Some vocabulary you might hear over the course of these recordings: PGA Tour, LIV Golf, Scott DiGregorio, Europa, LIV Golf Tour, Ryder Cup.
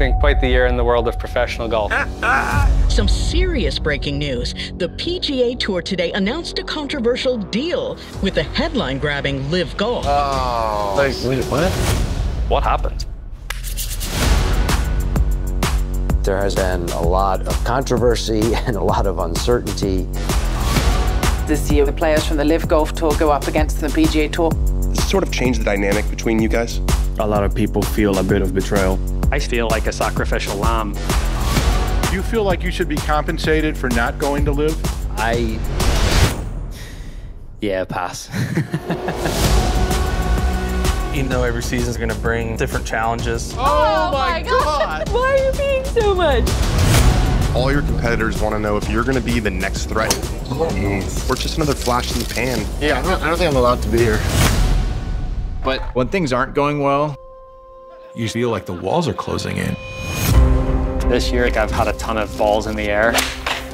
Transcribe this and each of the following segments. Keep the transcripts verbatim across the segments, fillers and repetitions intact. been quite the year in the world of professional golf. Some serious breaking news. The P G A Tour today announced a controversial deal with the headline-grabbing LIV Golf. Oh, like, wait, what? What happened? There has been a lot of controversy and a lot of uncertainty. This year, the players from the LIV Golf Tour go up against the P G A Tour. Does it sort of change the dynamic between you guys? A lot of people feel a bit of betrayal. I feel like a sacrificial lamb. Do you feel like you should be compensated for not going to LIV? I... Yeah, pass. Even though every season's gonna bring different challenges. Oh, oh my God! God. Why are you being so much? All your competitors want to know if you're going to be the next threat. Yes. Or just another flash in the pan. Yeah, I don't, I don't think I'm allowed to be here. But when things aren't going well, you feel like the walls are closing in. This year, like, I've had a ton of balls in the air.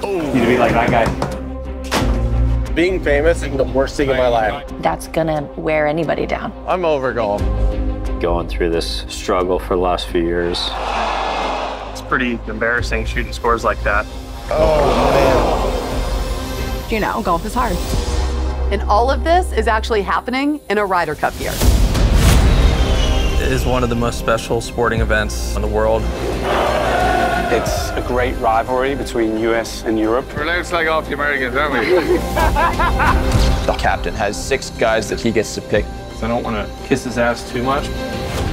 Oh. You'd be like that guy. Being famous is the worst thing in my life. That's going to wear anybody down. I'm over golf. Going through this struggle for the last few years. Pretty embarrassing shooting scores like that. Oh, man. You know, golf is hard. And all of this is actually happening in a Ryder Cup year. It is one of the most special sporting events in the world. It's a great rivalry between U S and Europe. We're looks like off the Americans, aren't we? The captain has six guys that he gets to pick. I don't want to kiss his ass too much.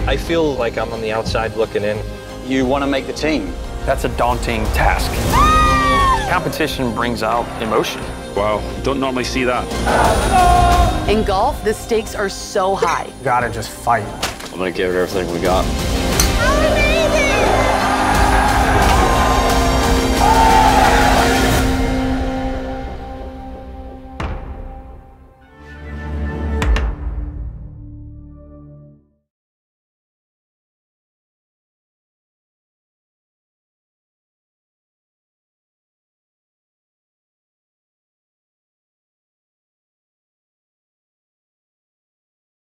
I feel like I'm on the outside looking in. You want to make the team. That's a daunting task. Ah! Competition brings out emotion. Wow, don't normally see that. In golf, the stakes are so high. You gotta just fight. I'm gonna give it everything we got.